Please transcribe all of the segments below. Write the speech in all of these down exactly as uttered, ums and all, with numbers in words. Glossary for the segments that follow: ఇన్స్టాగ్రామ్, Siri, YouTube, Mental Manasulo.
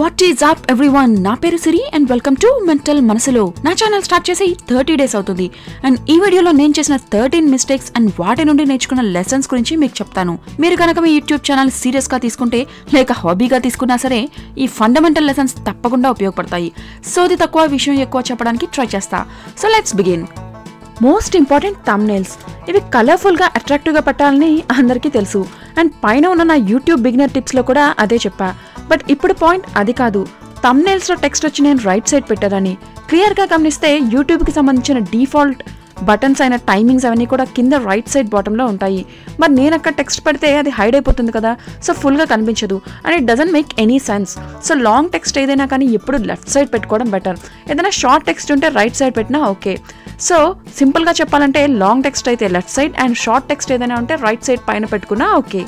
What is up everyone? Na peru Siri and welcome to Mental Manasulo. Na channel start chesi thirty days avutundi and ee video lo nenu chesina thirteen mistakes and vaati nundi nechukunna lessons gurinchi meeku cheptanu. Meer ganaka mee YouTube channel serious ga teeskunte like hobby ga teeskunna sare ee fundamental lessons tappakunda upayogapadayi. So idi takkuva vishayam ekkuva cheppadaniki try chesta. So let's begin. Most important thumbnails. ఇవి కలర్ఫుల్గా అట్రాక్టివ్గా పెట్టాలని అందరికీ తెలుసు and పైన ఉన్న నా YouTube beginner టిప్స్లో కూడా అదే చెప్పా. బట్ ఇప్పుడు పాయింట్ అది కాదు, థంబ్నైల్స్లో టెక్స్ట్ వచ్చి నేను రైట్ సైడ్ పెట్టానని క్లియర్గా గమనిస్తే యూట్యూబ్కి సంబంధించిన డిఫాల్ట్ బటన్స్ అయిన టైమింగ్స్ అవన్నీ కూడా కింద రైట్ సైడ్ బాటంలో ఉంటాయి. మరి నేను అక్కడ టెక్స్ట్ పెడితే అది హైడ్ అయిపోతుంది కదా, సో ఫుల్గా కనిపించదు and it doesn't make any sense. So long text ఏదైనా కానీ ఎప్పుడు లెఫ్ట్ సైడ్ పెట్టుకోవడం బెటర్. ఏదైనా షార్ట్ టెక్స్ట్ ఉంటే రైట్ సైడ్ పెట్టినా ఓకే. సో సింపుల్గా చెప్పాలంటే లాంగ్ టెక్స్ట్ అయితే left side and short text ఏదైనా ఉంటే రైట్ సైడ్ పైన పెట్టుకున్నా ఓకే.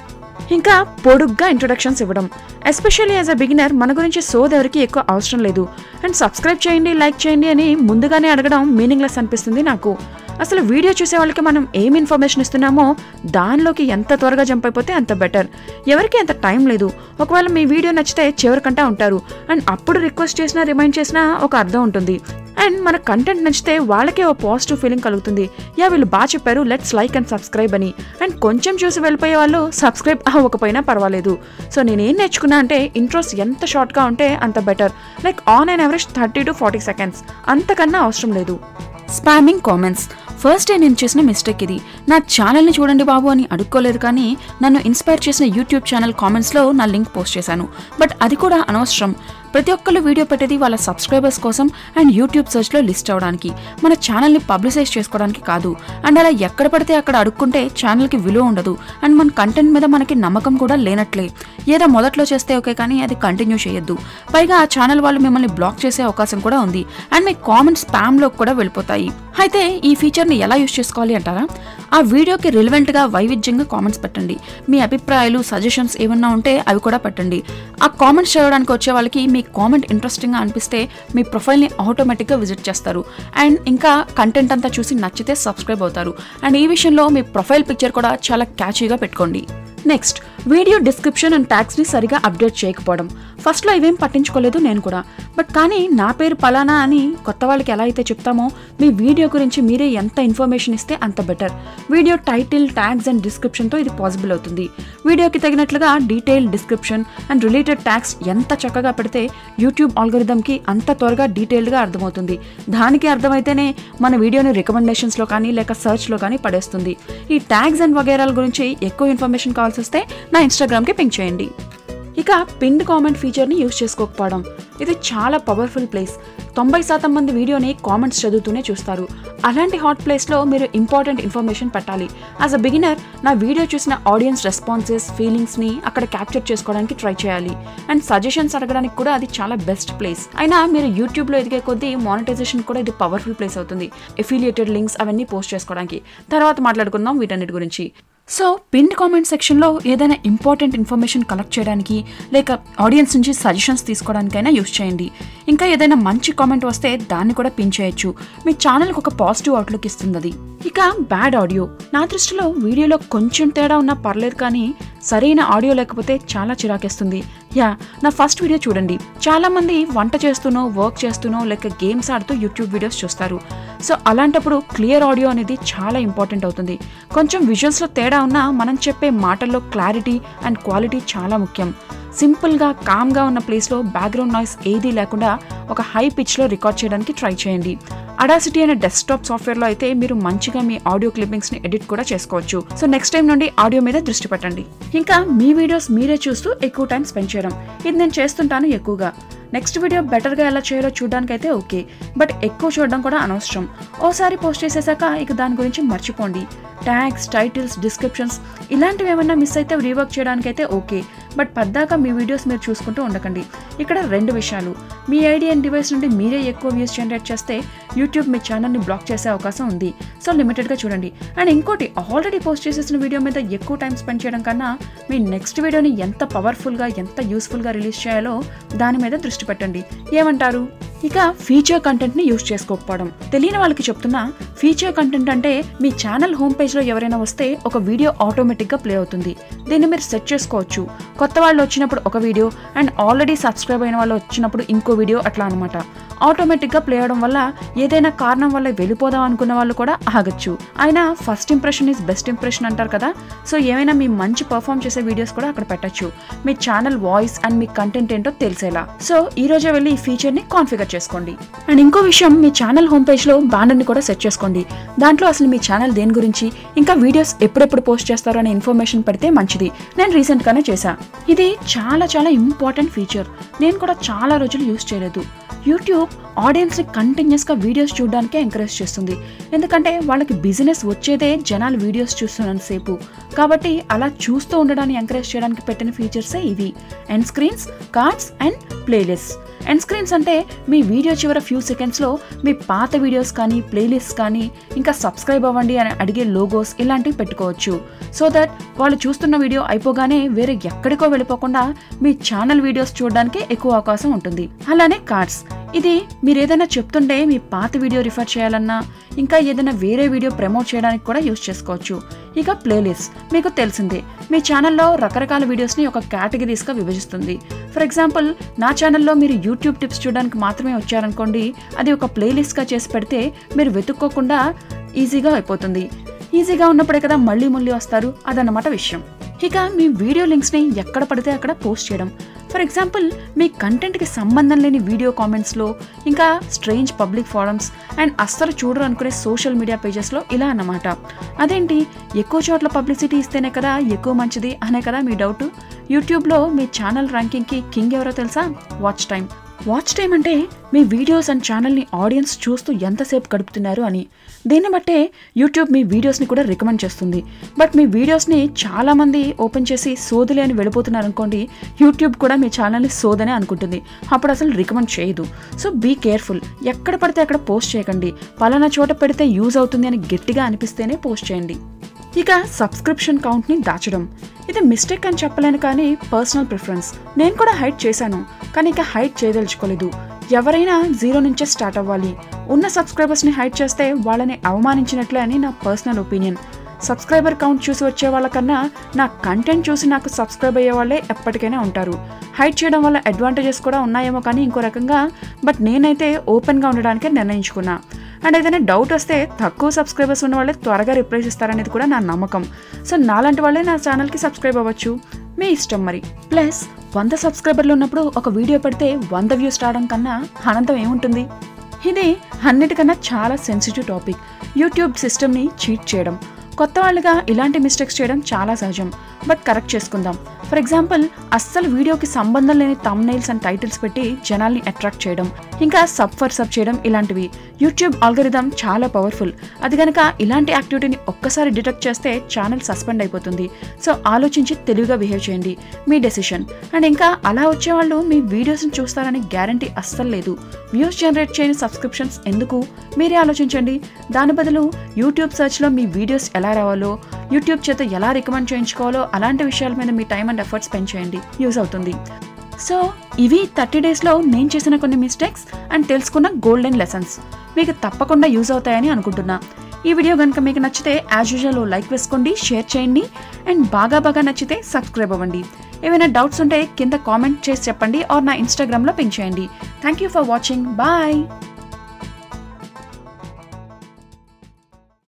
ఇంకా పొడుగ్గా ఇంట్రొడక్షన్స్ ఇవ్వడం, ఎస్పెషల్లీ యాజ్ అ బిగినర్ మన గురించి సోది ఎవరికి ఎక్కువ అవసరం లేదు అండ్ సబ్స్క్రైబ్ చేయండి లైక్ చేయండి అని ముందుగానే అడగడం మీనింగ్లెస్ అనిపిస్తుంది నాకు. అసలు వీడియో చూసే వాళ్ళకి మనం ఏం ఇన్ఫర్మేషన్ ఇస్తున్నామో దానిలోకి ఎంత త్వరగా జంప్ అయిపోతే అంత బెటర్. ఎవరికి అంత టైం లేదు. ఒకవేళ మీ వీడియో నచ్చితే చివరికంటా ఉంటారు అండ్ అప్పుడు రిక్వెస్ట్ చేసినా రిమైండ్ చేసినా ఒక అర్థం ఉంటుంది అండ్ మన కంటెంట్ నచ్చితే వాళ్ళకే ఓ పాజిటివ్ ఫీలింగ్ కలుగుతుంది. యా వీళ్ళు బాగా చెప్పారు లెట్స్ లైక్ అండ్ సబ్స్క్రైబ్ అని. అండ్ కొంచెం చూసి వెళ్ళిపోయే వాళ్ళు సబ్స్క్రైబ్ అవ్వకపోయినా పర్వాలేదు. సో నేనేం నేర్చుకున్నా అంటే ఇంట్రోస్ ఎంత షార్ట్గా ఉంటే అంత better. Like on and average thirty to forty seconds అంతకన్నా అవసరం లేదు. స్పామింగ్ కామెంట్స్ ఫస్ట్ డే నేను చేసిన మిస్టేక్ ఇది. నా ఛానల్ని చూడండి బాబు అని అడుక్కోలేదు కానీ నన్ను ఇన్స్పైర్ చేసిన యూట్యూబ్ ఛానల్ కామెంట్స్లో నా లింక్ పోస్ట్ చేశాను. బట్ అది కూడా అనవసరం. ప్రతి ఒక్కళ్ళు వీడియో పెట్టేది వాళ్ళ సబ్స్క్రైబర్స్ కోసం అండ్ యూట్యూబ్ సర్చ్లో లిస్ట్ అవ్వడానికి, మన ఛానల్ని పబ్లిసైజ్ చేసుకోవడానికి కాదు. అండ్ అలా ఎక్కడ పడితే అక్కడ అడుక్కుంటే ఛానల్కి విలువ ఉండదు అండ్ మన కంటెంట్ మీద మనకి నమ్మకం కూడా లేనట్లే. ఏదో మొదట్లో చేస్తే ఓకే కానీ అది కంటిన్యూ చేయొద్దు. పైగా ఆ ఛానల్ వాళ్ళు మిమ్మల్ని బ్లాక్ చేసే అవకాశం కూడా ఉంది అండ్ మీ కామెంట్స్ స్పామ్లోకి కూడా వెళ్ళిపోతాయి. అయితే ఈ ఫీచర్ని ఎలా యూజ్ చేసుకోవాలి అంటారా? ఆ వీడియోకి రిలవెంట్గా వైవిధ్యంగా కామెంట్స్ పెట్టండి. మీ అభిప్రాయాలు సజెషన్స్ ఏమన్నా ఉంటే అవి కూడా పెట్టండి. ఆ కామెంట్స్ చదవడానికి వచ్చే వాళ్ళకి మీ కామెంట్ ఇంట్రెస్టింగ్గా అనిపిస్తే మీ ప్రొఫైల్ని ఆటోమేటిక్గా విజిట్ చేస్తారు అండ్ ఇంకా కంటెంట్ అంతా చూసి నచ్చితే సబ్స్క్రైబ్ అవుతారు. అండ్ ఈ విషయంలో మీ ప్రొఫైల్ పిక్చర్ కూడా చాలా క్యాచీగా పెట్టుకోండి. నెక్స్ట్, వీడియో డిస్క్రిప్షన్ అండ్ ట్యాగ్స్ని సరిగా అప్డేట్ చేయకపోవడం. ఫస్ట్లో ఇవేం పట్టించుకోలేదు నేను కూడా. బట్ కానీ నా పేరు పలానా అని కొత్త వాళ్ళకి ఎలా అయితే చెప్తామో మీ వీడియో గురించి మీరే ఎంత ఇన్ఫర్మేషన్ ఇస్తే అంత better. Video title tags and డిస్క్రిప్షన్తో ఇది పాసిబుల్ అవుతుంది. వీడియోకి తగినట్లుగా detail description and related tags ఎంత చక్కగా పెడితే యూట్యూబ్ ఆల్గరిథంకి అంత త్వరగా డీటెయిల్డ్గా అర్థమవుతుంది. దానికి అర్థమైతేనే మన వీడియోని రికమెండేషన్స్లో కానీ లేక సర్చ్లో కానీ పడేస్తుంది. ఈ ట్యాగ్స్ అండ్ వగేరాల గురించి ఎక్కువ ఇన్ఫర్మేషన్ కావాల్సి వస్తే నా ఇన్స్టాగ్రామ్కి పింక్ చేయండి. ఇక పిన్డ్ కామెంట్ ఫీచర్ని యూజ్ చేసుకోకపోవడం. ఇది చాలా పవర్ఫుల్ ప్లేస్. తొంభై శాతం మంది వీడియోని కామెంట్స్ చదువుతూనే చూస్తారు. అలాంటి హాట్ ప్లేస్లో మీరు ఇంపార్టెంట్ ఇన్ఫర్మేషన్ పెట్టాలి. యాజ్ అ బిగినర్ నా వీడియో చూసిన ఆడియన్స్ రెస్పాన్సెస్ ఫీలింగ్స్ని అక్కడ క్యాప్చర్ చేసుకోవడానికి ట్రై చేయాలి అండ్ సజెషన్స్ అడగడానికి కూడా అది చాలా బెస్ట్ ప్లేస్. అయినా మీరు యూట్యూబ్లో ఎదిగే కొద్దీ మానిటైజేషన్ కూడా ఇది పవర్ఫుల్ ప్లేస్ అవుతుంది, ఎఫిలియేటెడ్ లింక్స్ అవన్నీ పోస్ట్ చేసుకోవడానికి. తర్వాత మాట్లాడుకుందాం వీటన్నిటి గురించి. సో పిన్డ్ కామెంట్ సెక్షన్లో ఏదైనా ఇంపార్టెంట్ ఇన్ఫర్మేషన్ కలెక్ట్ చేయడానికి లేక ఆడియన్స్ నుంచి సజెషన్స్ తీసుకోవడానికైనా యూజ్ చేయండి. ఇంకా ఏదైనా మంచి కామెంట్ వస్తే దాన్ని కూడా పిన్ చేయొచ్చు. మీ ఛానల్కి ఒక పాజిటివ్ అవుట్లుక్ ఇస్తుంది అది. ఇక బ్యాడ్ ఆడియో. నా దృష్టిలో వీడియోలో కొంచెం తేడా ఉన్నా పర్లేదు కానీ సరైన ఆడియో లేకపోతే చాలా చిరాకేస్తుంది. యా నా ఫస్ట్ వీడియో చూడండి. చాలామంది వంట చేస్తూనో వర్క్ చేస్తూనో లేక గేమ్స్ ఆడుతూ యూట్యూబ్ వీడియోస్ చూస్తారు. సో అలాంటప్పుడు క్లియర్ ఆడియో అనేది చాలా ఇంపార్టెంట్ అవుతుంది. కొంచెం విజువల్స్లో తేడా ఉన్నా మనం చెప్పే మాటల్లో క్లారిటీ అండ్ క్వాలిటీ చాలా ముఖ్యం. సింపుల్గా కామ్గా ఉన్న ప్లేస్లో బ్యాక్గ్రౌండ్ నాయిస్ ఏదీ లేకుండా ఒక హై పిచ్లో రికార్డ్ చేయడానికి ట్రై చేయండి. అడాసిటీ అనే డెస్క్టాప్ సాఫ్ట్వేర్లో అయితే మీరు మంచిగా మీ ఆడియో క్లిప్పింగ్స్ని ఎడిట్ కూడా చేసుకోవచ్చు. సో నెక్స్ట్ టైం నుండి ఆడియో మీద దృష్టి పెట్టండి. ఇంకా మీ వీడియోస్ మీరే చూస్తూ ఎక్కువ టైం స్పెండ్ చేయడం, ఇది నేను చేస్తుంటాను ఎక్కువగా. నెక్స్ట్ వీడియో బెటర్గా ఎలా చేయాలో చూడడానికైతే ఓకే, బట్ ఎక్కువ చూడడం కూడా అనవసరం. ఓసారి పోస్ట్ చేసేసాక ఇక దాని గురించి మర్చిపోండి. ట్యాగ్స్ టైటిల్స్ డిస్క్రిప్షన్స్ ఇలాంటివి ఏమైనా మిస్ అయితే రీవర్క్ చేయడానికైతే ఓకే, బట్ పద్దాక మీ వీడియోస్ మీరు చూసుకుంటూ ఉండకండి. ఇక్కడ రెండు విషయాలు, మీ ఐడి అండ్ డివైస్ నుండి మీరే ఎక్కువ వ్యూస్ జనరేట్ చేస్తే యూట్యూబ్ మీ ఛానల్ని బ్లాక్ చేసే అవకాశం ఉంది. సో లిమిటెడ్గా చూడండి. అండ్ ఇంకోటి, ఆల్రెడీ పోస్ట్ చేసేసిన వీడియో మీద ఎక్కువ టైం స్పెండ్ చేయడం కన్నా మీ నెక్స్ట్ వీడియోని ఎంత పవర్ఫుల్గా ఎంత యూస్ఫుల్గా రిలీజ్ చేయాలో దాని మీద దృష్టి పెట్టండి. ఏమంటారు? ఇక ఫీచర్ కంటెంట్ ని యూస్ చేసుకోకపోవడం. తెలియని వాళ్ళకి చెప్తున్నా, ఫీచర్ కంటెంట్ అంటే మీ ఛానల్ హోమ్ పేజ్ లో ఎవరైనా వస్తే ఒక వీడియో ఆటోమేటిక్ గా ప్లే అవుతుంది. దీన్ని మీరు సెట్ చేసుకోవచ్చు. కొత్త వాళ్ళు వచ్చినప్పుడు ఒక వీడియో అండ్ ఆల్రెడీ సబ్స్క్రైబ్ అయిన వాళ్ళు వచ్చినప్పుడు ఇంకో వీడియో అట్లా అనమాట. ఆటోమేటిక్ గా ప్లే అవడం వల్ల ఏదైనా కారణం వల్ల వెళ్ళిపోదాం అనుకున్న వాళ్ళు కూడా ఆగచ్చు. అయినా first impression is best impression అంటారు కదా, సో ఏమైనా మీ మంచి పర్ఫామ్ చేసే వీడియోస్ కూడా అక్కడ పెట్టచ్చు, మీ ఛానల్ వాయిస్ అండ్ మీ కంటెంట్ ఏంటో తెలిసేలా. సో ఈ రోజే వెళ్ళి ఈ ఫీచర్ ని కాన్ఫిగర్ చేసుకోండి. అండ్ ఇంకో విషయం, మీ ఛానల్ హోమ్ పేజ్ లో బ్యానర్ ని కూడా సెట్ చేసుకోండి. దాంట్లో అసలు మీ ఛానల్ దేని గురించి, ఇంకా వీడియోస్ ఎప్పుడెప్పుడు పోస్ట్ చేస్తారు అనే ఇన్ఫర్మేషన్ పెడితే మంచిది. నేను రీసెంట్ గానే చేశా. ఇది చాలా చాలా ఇంపార్టెంట్ ఫీచర్. నేను కూడా చాలా రోజులు యూజ్ చేయలేదు. యూట్యూబ్ ఆడియన్స్ ని కంటిన్యూస్ గా వీడియోస్ చూడడానికే ఎంకరేజ్ చేస్తుంది. ఎందుకంటే వాళ్ళకి బిజినెస్ వచ్చేదే జనాలు వీడియోస్ చూస్తున్నంత సేపు. కాబట్టి అలా చూస్తూ ఉండడాన్ని ఎంకరేజ్ చేయడానికి పెట్టిన ఫీచర్సే ఇవి. End screens, cards and playlist. End screens అంటే మీ వీడియో చివరి ఫ్యూ సెకండ్స్లో మీ పాత వీడియోస్ కానీ ప్లేలిస్ట్ కానీ ఇంకా సబ్స్క్రైబ్ అవ్వండి అని అడిగే లోగోస్ ఇలాంటివి పెట్టుకోవచ్చు. సో దట్ వాళ్ళు చూస్తున్న వీడియో అయిపోగానే వేరే ఎక్కడికో వెళ్ళిపోకుండా మీ ఛానల్ వీడియోస్ చూడడానికి ఎక్కువ అవకాశం ఉంటుంది. అలానే కార్డ్స్. ఇది మీరు ఏదైనా చెప్తుంటే మీ పాత వీడియో రిఫర్ చేయాలన్నా ఇంకా ఏదైనా వేరే వీడియో ప్రమోట్ చేయడానికి కూడా యూజ్ చేసుకోవచ్చు. ఇక ప్లేలిస్ట్ మీకు తెలిసిందే, మీ ఛానల్లో రకరకాల వీడియోస్ని ఒక కేటగిరీస్గా విభజిస్తుంది. ఫర్ ఎగ్జాంపుల్, నా ఛానల్లో మీరు యూట్యూబ్ టిప్స్ చూడడానికి మాత్రమే వచ్చారనుకోండి, అది ఒక ప్లేలిస్ట్గా చేసి పెడితే మీరు వెతుక్కోకుండా ఈజీగా అయిపోతుంది. ఈజీగా ఉన్నప్పుడే కదా మళ్ళీ మళ్ళీ వస్తారు, అదన్నమాట విషయం. ఇక మీ వీడియో లింక్స్ని ఎక్కడ పడితే అక్కడ పోస్ట్ చేయడం. ఫర్ ఎగ్జాంపుల్, మీ కంటెంట్కి సంబంధం లేని వీడియో కామెంట్స్లో, ఇంకా స్ట్రేంజ్ పబ్లిక్ ఫోరమ్స్ అండ్ అస్సలు చూడరు అనుకునే సోషల్ మీడియా పేజెస్లో ఇలా అన్నమాట. అదేంటి ఎక్కువ చోట్ల పబ్లిసిటీ ఇస్తేనే కదా ఎక్కువ మంచిది అనే కదా మీ డౌట్. యూట్యూబ్లో మీ ఛానల్ ర్యాంకింగ్కి కింగ్ ఎవరో తెలుసా? Watch time. వాచ్ టైం అంటే మీ వీడియోస్ అండ్ ఛానల్ని ఆడియన్స్ చూస్తూ ఎంతసేపు గడుపుతున్నారు అని. దీన్ని బట్టే యూట్యూబ్ మీ వీడియోస్ని కూడా రికమెండ్ చేస్తుంది. బట్ మీ వీడియోస్ని చాలామంది ఓపెన్ చేసి సోదిలే అని వెళ్ళిపోతున్నారు అనుకోండి, యూట్యూబ్ కూడా మీ ఛానల్ని సోదనే అనుకుంటుంది, అప్పుడు అసలు రికమెండ్ చేయదు. So be careful. ఎక్కడ పడితే అక్కడ పోస్ట్ చేయకండి. పలానా చోట పెడితే యూజ్ అవుతుంది అని గట్టిగా అనిపిస్తేనే పోస్ట్ చేయండి. ఇక సబ్స్క్రిప్షన్ కౌంట్ని దాచడం. ఇది మిస్టేక్ అని చెప్పలేను, కానీ పర్సనల్ ప్రిఫరెన్స్. నేను కూడా హైడ్ చేశాను, కానీ ఇక హైడ్ చేయదలుచుకోలేదు. ఎవరైనా జీరో నుంచే స్టార్ట్ అవ్వాలి. ఉన్న సబ్స్క్రైబర్స్ని హైడ్ చేస్తే వాళ్ళని అవమానించినట్లే అని నా పర్సనల్ ఒపీనియన్. సబ్స్క్రైబర్ కౌంట్ చూసి వచ్చే వాళ్ళకన్నా నా కంటెంట్ చూసి నాకు సబ్స్క్రైబ్ అయ్యే వాళ్ళే ఎప్పటికైనా ఉంటారు. హైడ్ చేయడం వల్ల అడ్వాంటేజెస్ కూడా ఉన్నాయేమో కానీ ఇంకో రకంగా, బట్ నేనైతే ఓపెన్గా ఉండడానికే నిర్ణయించుకున్నా. అండ్ ఏదైనా డౌట్ వస్తే తక్కువ సబ్స్క్రైబర్స్ ఉన్న వాళ్ళే త్వరగా రిప్లైస్ ఇస్తారనేది కూడా నా నమ్మకం. సో నాలాంటి వాళ్ళే నా ఛానల్కి సబ్స్క్రైబ్ అవ్వచ్చు, మీ ఇష్టం మరి. ప్లస్ వంద సబ్స్క్రైబర్లు ఉన్నప్పుడు ఒక వీడియో పెడితే వంద వ్యూస్ రావడం కన్నా ఆనందం ఏముంటుంది? ఇది అన్నిటికన్నా చాలా సెన్సిటివ్ టాపిక్. యూట్యూబ్ సిస్టమ్ని చీట్ చేయడం. కొత్త వాళ్ళుగా ఇలాంటి మిస్టేక్స్ చేయడం చాలా సహజం, బట్ కరెక్ట్ చేసుకుందాం. ఫర్ ఎగ్జాంపుల్, అస్సలు వీడియోకి సంబంధం లేని థంబ్నైల్స్ అండ్ టైటిల్స్ పెట్టి జనాల్ని అట్రాక్ట్ చేయడం, ఇంకా సబ్ ఫర్ సబ్ చేయడం ఇలాంటివి. యూట్యూబ్ ఆల్గరిథం చాలా పవర్ఫుల్. అది కనుక ఇలాంటి యాక్టివిటీని ఒక్కసారి డిటెక్ట్ చేస్తే ఛానల్ సస్పెండ్ అయిపోతుంది. సో ఆలోచించి తెలివిగా బిహేవ్ చేయండి, మీ డెసిషన్. అండ్ ఇంకా అలా వచ్చేవాళ్ళు మీ వీడియోస్ని చూస్తారని గ్యారంటీ అస్సలు లేదు. వ్యూస్ జనరేట్ చేయని సబ్స్క్రిప్షన్స్ ఎందుకు? మీరే ఆలోచించండి. దాని బదులు యూట్యూబ్ సర్చ్లో మీ వీడియోస్ ఎలా రావాలో, యూట్యూబ్ చేత ఎలా రికమెండ్ చేయించుకోవాలో అలాంటి విషయాల మీద మీ టైం అండ్ ఎఫర్ట్స్ స్పెండ్ చేయండి, యూజ్ అవుతుంది. సో ఇవి థర్టీ డేస్లో నేను చేసిన కొన్ని మిస్టేక్స్ అండ్ తెలుసుకున్న గోల్డెన్ లెసన్స్. మీకు తప్పకుండా యూజ్ అవుతాయని అనుకుంటున్నా. ఈ వీడియో కనుక మీకు నచ్చితే యాజ్ యూజువల్ లైక్ వేసుకోండి, షేర్ చేయండి అండ్ బాగా బాగా నచ్చితే సబ్స్క్రైబ్ అవ్వండి. ఏమైనా డౌట్స్ ఉంటే కింద కామెంట్ చేసి చెప్పండి, ఆర్ నా ఇన్స్టాగ్రామ్లో పింగ్ చేయండి. Thank you for watching. Bye.